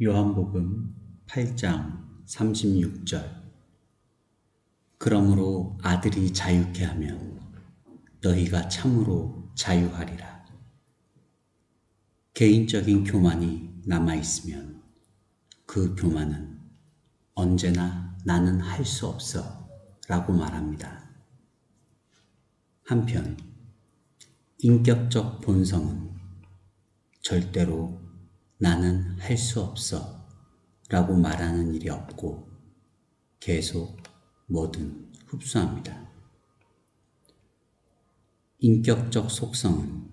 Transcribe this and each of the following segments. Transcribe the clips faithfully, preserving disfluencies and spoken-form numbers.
요한복음 팔 장 삼십육 절. 그러므로 아들이 자유케 하면 너희가 참으로 자유하리라. 개인적인 교만이 남아있으면 그 교만은 언제나 나는 할 수 없어 라고 말합니다. 한편 인격적 본성은 절대로 나는 할 수 없어 라고 말하는 일이 없고 계속 뭐든 흡수합니다. 인격적 속성은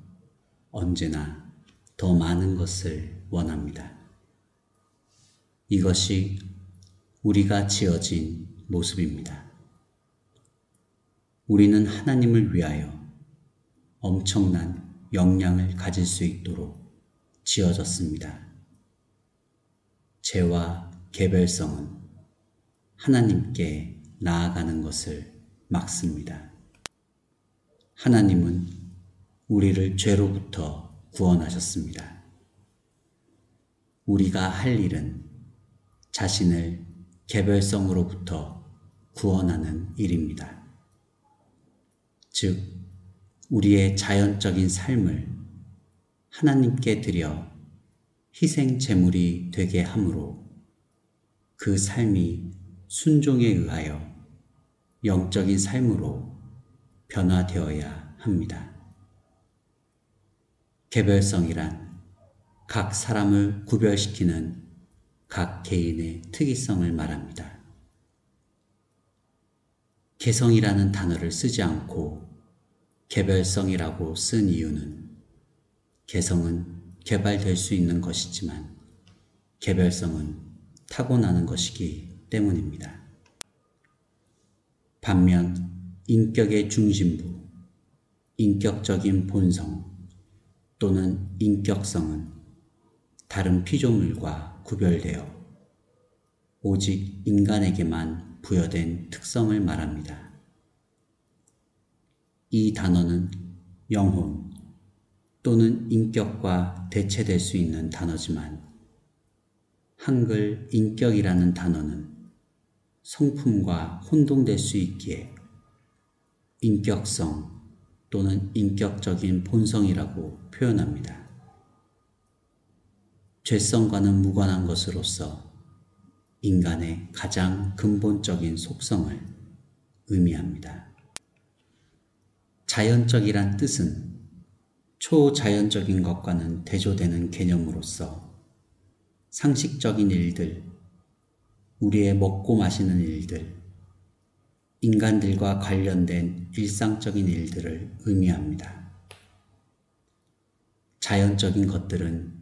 언제나 더 많은 것을 원합니다. 이것이 우리가 지어진 모습입니다. 우리는 하나님을 위하여 엄청난 역량을 가질 수 있도록 지어졌습니다. 죄와 개별성은 하나님께 나아가는 것을 막습니다. 하나님은 우리를 죄로부터 구원하셨습니다. 우리가 할 일은 자신을 개별성으로부터 구원하는 일입니다. 즉, 우리의 자연적인 삶을 하나님께 드려 희생 제물이 되게 함으로 그 삶이 순종에 의하여 영적인 삶으로 변화되어야 합니다. 개별성이란 각 사람을 구별시키는 각 개인의 특이성을 말합니다. 개성이라는 단어를 쓰지 않고 개별성이라고 쓴 이유는 개성은 개발될 수 있는 것이지만 개별성은 타고나는 것이기 때문입니다. 반면 인격의 중심부, 인격적인 본성 또는 인격성은 다른 피조물과 구별되어 오직 인간에게만 부여된 특성을 말합니다. 이 단어는 영혼, 또는 인격과 대체될 수 있는 단어지만 한글 인격이라는 단어는 성품과 혼동될 수 있기에 인격성 또는 인격적인 본성이라고 표현합니다. 죄성과는 무관한 것으로서 인간의 가장 근본적인 속성을 의미합니다. 자연적이란 뜻은 초자연적인 것과는 대조되는 개념으로서 상식적인 일들, 우리의 먹고 마시는 일들, 인간들과 관련된 일상적인 일들을 의미합니다. 자연적인 것들은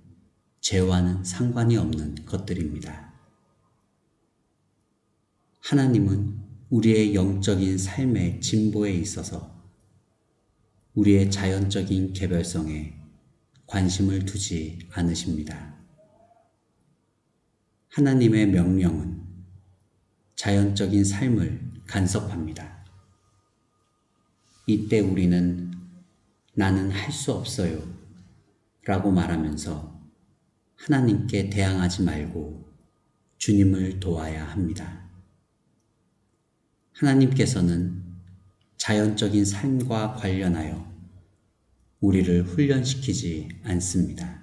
죄와는 상관이 없는 것들입니다. 하나님은 우리의 영적인 삶의 진보에 있어서 우리의 자연적인 개별성에 관심을 두지 않으십니다. 하나님의 명령은 자연적인 삶을 간섭합니다. 이때 우리는 나는 할 수 없어요 라고 말하면서 하나님께 대항하지 말고 주님을 도와야 합니다. 하나님께서는 자연적인 삶과 관련하여 우리를 훈련시키지 않습니다.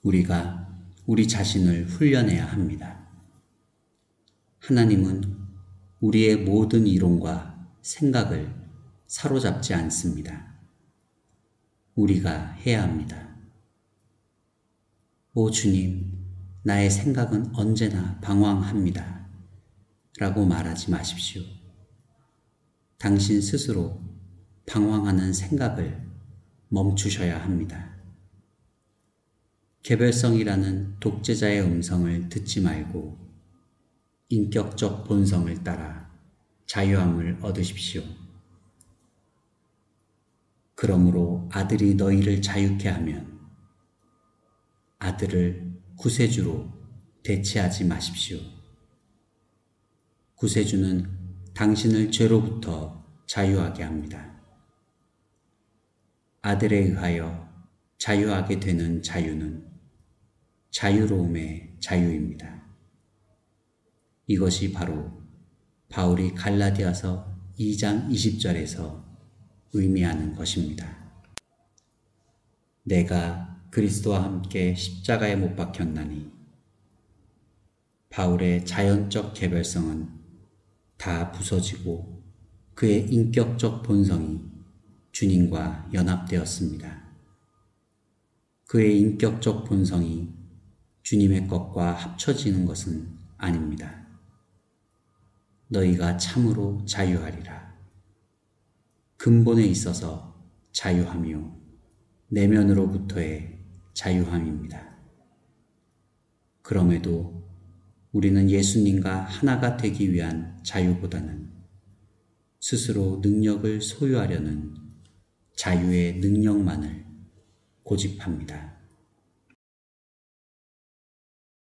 우리가 우리 자신을 훈련해야 합니다. 하나님은 우리의 모든 이론과 생각을 사로잡지 않습니다. 우리가 해야 합니다. 오 주님, 나의 생각은 언제나 방황합니다. 라고 말하지 마십시오. 당신 스스로 방황하는 생각을 멈추셔야 합니다. 개별성이라는 독재자의 음성을 듣지 말고 인격적 본성을 따라 자유함을 얻으십시오. 그러므로 아들이 너희를 자유케 하면 아들을 구세주로 대체하지 마십시오. 구세주는 당신을 죄로부터 자유하게 합니다. 아들에 의하여 자유하게 되는 자유는 자유로움의 자유입니다. 이것이 바로 바울이 갈라디아서 이 장 이십 절에서 의미하는 것입니다. 내가 그리스도와 함께 십자가에 못 박혔나니. 바울의 자연적 개별성은 다 부서지고 그의 인격적 본성이 주님과 연합되었습니다. 그의 인격적 본성이 주님의 것과 합쳐지는 것은 아닙니다. 너희가 참으로 자유하리라. 근본에 있어서 자유함이요 내면으로부터의 자유함입니다. 그럼에도 우리는 예수님과 하나가 되기 위한 자유보다는 스스로 능력을 소유하려는 자유의 능력만을 고집합니다.